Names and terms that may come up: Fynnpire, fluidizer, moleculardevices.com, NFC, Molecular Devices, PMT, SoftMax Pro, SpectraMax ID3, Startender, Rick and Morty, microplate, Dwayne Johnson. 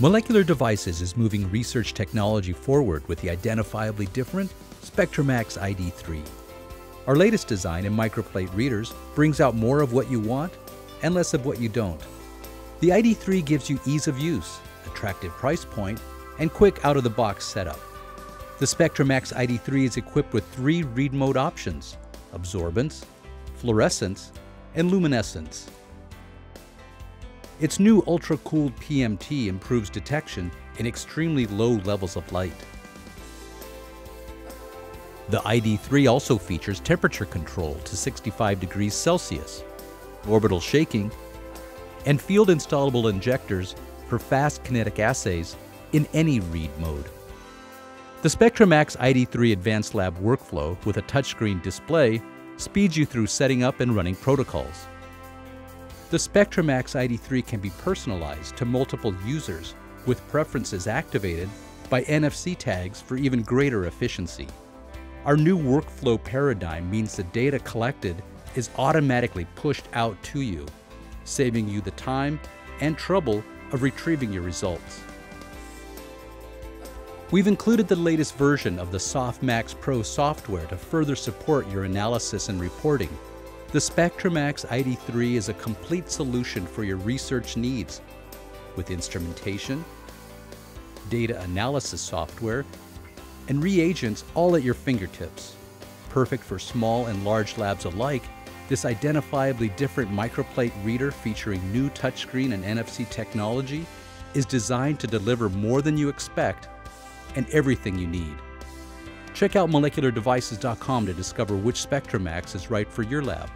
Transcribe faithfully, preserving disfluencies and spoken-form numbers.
Molecular Devices is moving research technology forward with the identifiably different SpectraMax I D three. Our latest design in microplate readers brings out more of what you want and less of what you don't. The I D three gives you ease of use, attractive price point, and quick out-of-the-box setup. The SpectraMax I D three is equipped with three read mode options: absorbance, fluorescence, and luminescence. Its new ultra-cooled P M T improves detection in extremely low levels of light. The I D three also features temperature control to sixty-five degrees Celsius, orbital shaking, and field-installable injectors for fast kinetic assays in any read mode. The SpectraMax I D three Advanced Lab workflow with a touchscreen display speeds you through setting up and running protocols. The SpectraMax I D three can be personalized to multiple users with preferences activated by N F C tags for even greater efficiency. Our new workflow paradigm means the data collected is automatically pushed out to you, saving you the time and trouble of retrieving your results. We've included the latest version of the SoftMax Pro software to further support your analysis and reporting. The SpectraMax I D three is a complete solution for your research needs with instrumentation, data analysis software, and reagents all at your fingertips. Perfect for small and large labs alike, this identifiably different microplate reader featuring new touchscreen and N F C technology is designed to deliver more than you expect and everything you need. Check out molecular devices dot com to discover which SpectraMax is right for your lab.